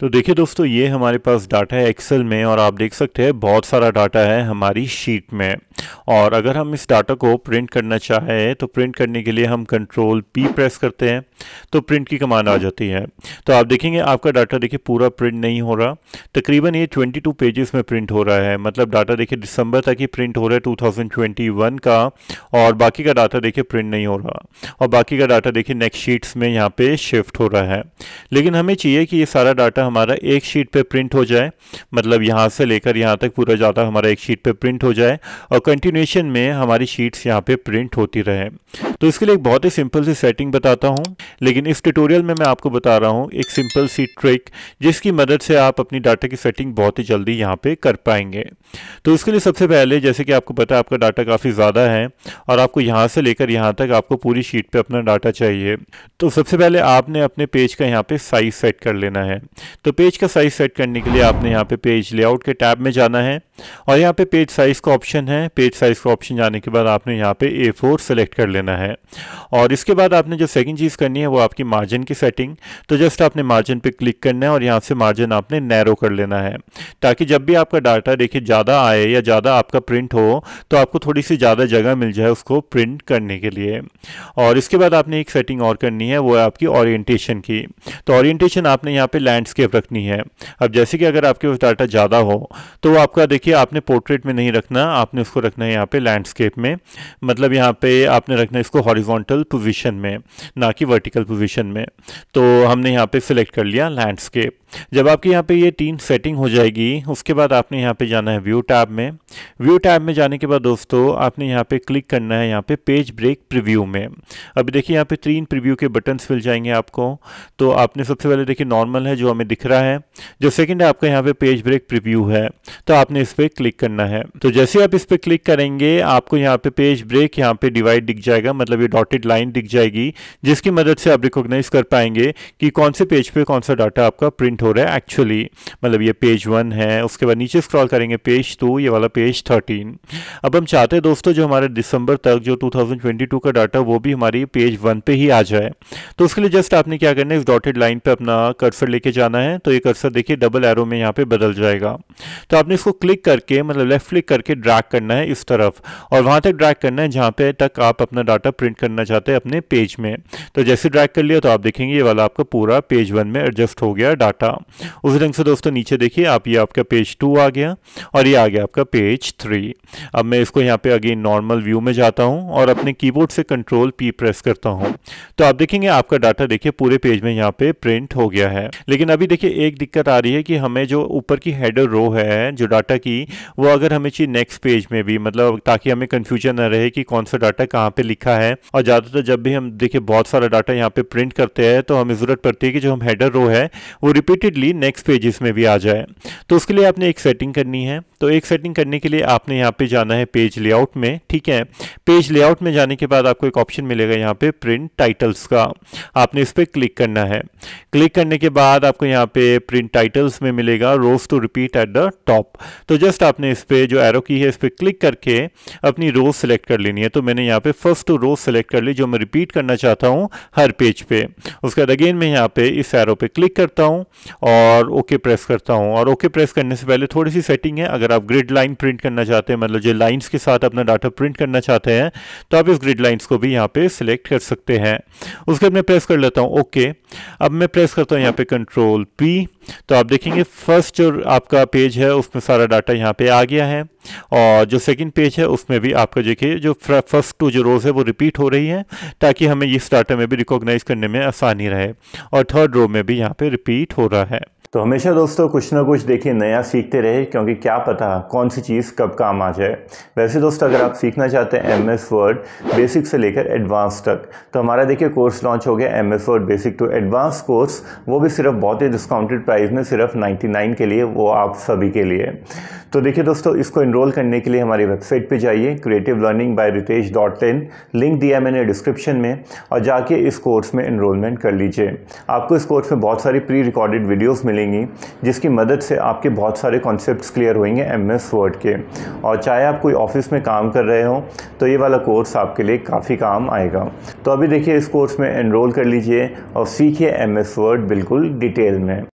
तो देखिए दोस्तों, ये हमारे पास डाटा है एक्सेल में और आप देख सकते हैं बहुत सारा डाटा है हमारी शीट में। और अगर हम इस डाटा को प्रिंट करना चाहें तो प्रिंट करने के लिए हम कंट्रोल P प्रेस करते हैं तो प्रिंट की कमांड आ जाती है। तो आप देखेंगे आपका डाटा देखिए पूरा प्रिंट नहीं हो रहा, तकरीबन ये 22 पेजेस में प्रिंट हो रहा है। मतलब डाटा देखिए दिसंबर तक ही प्रिंट हो रहा है 2021 का, और बाकी का डाटा देखिए प्रिंट नहीं हो रहा और बाकी का डाटा देखिए नेक्स्ट शीट्स में यहाँ पे शिफ्ट हो रहा है। लेकिन हमें चाहिए कि ये सारा डाटा हमारा एक शीट पे प्रिंट हो जाए, मतलब यहाँ से लेकर यहाँ तक पूरा डाटा हमारा एक शीट पे प्रिंट हो जाए और कंटिन्यूएशन में हमारी शीट्स यहाँ पे प्रिंट होती रहे। तो इसके लिए एक बहुत ही सिंपल सी सेटिंग बताता हूँ, लेकिन इस ट्यूटोरियल में मैं आपको बता रहा हूँ एक सिंपल सी ट्रिक जिसकी मदद से आप अपनी डाटा की सेटिंग बहुत ही जल्दी यहाँ पे कर पाएंगे। तो इसके लिए सबसे पहले, जैसे कि आपको पता है आपका डाटा काफ़ी ज़्यादा है और आपको यहाँ से लेकर यहाँ तक आपको पूरी शीट पे अपना डाटा चाहिए, तो सबसे पहले आपने अपने पेज का यहाँ पे साइज़ सेट कर लेना है। तो पेज का साइज़ सेट करने के लिए आपने यहाँ पे पेज लेआउट के टैब में जाना है और यहाँ पे पेज साइज़ का ऑप्शन है। पेज साइज़ का ऑप्शन जाने के बाद आपने यहाँ पे A4 सेलेक्ट कर लेना है। और इसके बाद आपने जो सेकंड चीज़ करनी है वो आपकी मार्जिन की सेटिंग। तो जस्ट आपने मार्जिन पे क्लिक करना है और यहाँ से मार्जिन आपने नैरो कर लेना है, ताकि जब भी आपका डाटा देखिए ज़्यादा आए या ज़्यादा आपका प्रिंट हो तो आपको थोड़ी सी ज़्यादा जगह मिल जाए उसको प्रिंट करने के लिए। और इसके बाद आपने एक सेटिंग और करनी है, वो है आपकी ओरिएंटेशन की। तो ओरिएंटेशन आपने यहाँ पर लैंडस्केप रखनी है। अब जैसे कि अगर आपके पास डाटा ज़्यादा हो तो वो आपका देखिए आपने पोर्ट्रेट में नहीं रखना, आपने उसको रखना है यहाँ पे लैंडस्केप में। मतलब यहाँ पे आपने रखना है इसको हॉरिजॉन्टल पोजीशन में, ना कि वर्टिकल पोजीशन में। तो हमने यहाँ पे सिलेक्ट कर लिया लैंडस्केप। जब आपके यहाँ पे ये तीन सेटिंग हो जाएगी उसके बाद आपने यहाँ पे जाना है व्यू टैब में। व्यू टैब में जाने के बाद दोस्तों आपने यहाँ पे क्लिक करना है यहाँ पे पेज ब्रेक प्रीव्यू में। अभी देखिए यहाँ पे तीन प्रीव्यू के बटन्स मिल जाएंगे आपको। तो आपने सबसे पहले देखिए नॉर्मल है जो हमें दिख रहा है, जो सेकंड है आपका यहाँ पे पेज ब्रेक प्रीव्यू है, तो आपने इस पर क्लिक करना है। तो जैसे आप इस पर क्लिक करेंगे आपको यहाँ पे पेज ब्रेक यहाँ पे डिवाइड दिख जाएगा, मतलब ये डॉटेड लाइन दिख जाएगी, जिसकी मदद से आप रिकॉग्नाइज कर पाएंगे कि कौन से पेज पे कौन सा डाटा आपका प्रिंट हो रहा है एक्चुअली। मतलब ये पेज 1 है, उसके बाद नीचे स्क्रॉल करेंगे पेज 2, ये वाला पेज 13। अब हम चाहते हैं दोस्तों जो हमारे दिसंबर तक जो 2022 का डाटा वो भी हमारी पेज 1 पे ही आ जाए। तो उसके लिए जस्ट आपने क्या करना है, इस डॉटेड लाइन पे अपना कर्सर लेके जाना है। तो ये कर्सर देखिए डबल एरो में यहाँ पे बदल जाएगा। तो आपने इसको क्लिक करके, मतलब लेफ्ट क्लिक करके ड्रैग करना है इस तरफ और वहां तक ड्रैग करना है जहाँ पे तक आप अपना डाटा प्रिंट करना चाहते हैं अपने पेज में। तो जैसे ड्रैग कर लिया तो आप देखेंगे ये वाला आपका पूरा पेज 1 में एडजस्ट हो गया डाटा। उसी ढंग से दोस्तों नीचे देखिए आप, ये आपका पेज 2 आ गया और ये आ गया आपका पेज 3। अब मैं इसको यहाँ पे अगेन नॉर्मल व्यू में जाता हूँ और अपने कीबोर्ड से कंट्रोल P प्रेस करता हूँ। तो आप देखेंगे आपका डाटा देखिए पूरे पेज में यहाँ पे प्रिंट हो गया है। लेकिन अभी देखिए एक दिक्कत आ रही है कि हमें जो ऊपर की हेडर रो है जो डाटा की, वो अगर हमें चाहिए नेक्स्ट पेज में भी, मतलब ताकि हमें कंफ्यूजन ना रहे कि कौन सा डाटा कहाँ पे लिखा है। और ज़्यादातर जब भी हम देखिए बहुत सारा डाटा यहाँ पे प्रिंट करते हैं तो हमें ज़रूरत पड़ती है कि जो हम हेडर रो है वो रिपीटेडली नेक्स्ट पेजेस में भी आ जाए। तो उसके लिए आपने एक सेटिंग करनी है। तो एक सेटिंग करने के लिए आपने यहाँ पे जाना है पेज लेआउट में, ठीक है। पेज लेआउट में जाने के बाद आपको एक ऑप्शन मिलेगा यहाँ पे प्रिंट टाइटल्स का, आपने इस पर क्लिक करना है। क्लिक करने के बाद आपको यहाँ पे प्रिंट टाइटल्स में मिलेगा rows to repeat at the top. तो जस्ट आपने इस पर जो एरो की है इस पर क्लिक करके अपनी रोज सेलेक्ट कर लेनी है। तो मैंने यहाँ पे फर्स्ट 2 रोज सेलेक्ट कर ली जो मैं रिपीट करना चाहता हूँ हर पेज पे। उसके बाद अगेन मैं यहाँ पे इस एरो पे क्लिक करता हूँ और ओके प्रेस करता हूँ। और ओके प्रेस करने से पहले थोड़ी सी सेटिंग है, अगर आप ग्रिड लाइन प्रिंट करना चाहते हैं, मतलब जो लाइंस के साथ अपना डाटा प्रिंट करना चाहते हैं, तो आप इस ग्रिड लाइंस को भी यहाँ पे सिलेक्ट कर सकते हैं। उसके बाद मैं प्रेस कर लेता हूँ ओके। अब मैं प्रेस करता हूँ यहाँ पे कंट्रोल P। तो आप देखेंगे फर्स्ट जो आपका पेज है उसमें सारा डाटा यहाँ पे आ गया है और जो सेकंड पेज है उसमें भी आपका देखिए जो फर्स्ट 2 जो रोज है वो रिपीट हो रही है, ताकि हमें इस डाटा में भी रिकॉग्नाइज करने में आसानी रहे। और थर्ड रो में भी यहाँ पे रिपीट हो रहा है। तो हमेशा दोस्तों कुछ ना कुछ देखिए नया सीखते रहे, क्योंकि क्या पता कौन सी चीज़ कब काम आ जाए। वैसे दोस्तों अगर आप सीखना चाहते हैं MS Word बेसिक से लेकर एडवांस तक, तो हमारा देखिए कोर्स लॉन्च हो गया MS Word basic to advance course, वो भी सिर्फ बहुत ही डिस्काउंटेड प्राइस में, सिर्फ 99 के लिए, वो आप सभी के लिए। तो देखिए दोस्तों इसको इनरोल करने के लिए हमारी वेबसाइट पर जाइए creativelearningby ritesh.in, लिंक दिया मैंने डिस्क्रिप्शन में, और जाके इस कोर्स में इनरोलमेंट कर लीजिए। आपको इस कोर्स में बहुत सारी प्री रिकॉर्डेड वीडियोज़ जिसकी मदद से आपके बहुत सारे कॉन्सेप्ट्स क्लियर होंगे MS Word के। और चाहे आप कोई ऑफिस में काम कर रहे हो तो ये वाला कोर्स आपके लिए काफ़ी काम आएगा। तो अभी देखिए इस कोर्स में एनरोल कर लीजिए और सीखिए MS Word बिल्कुल डिटेल में।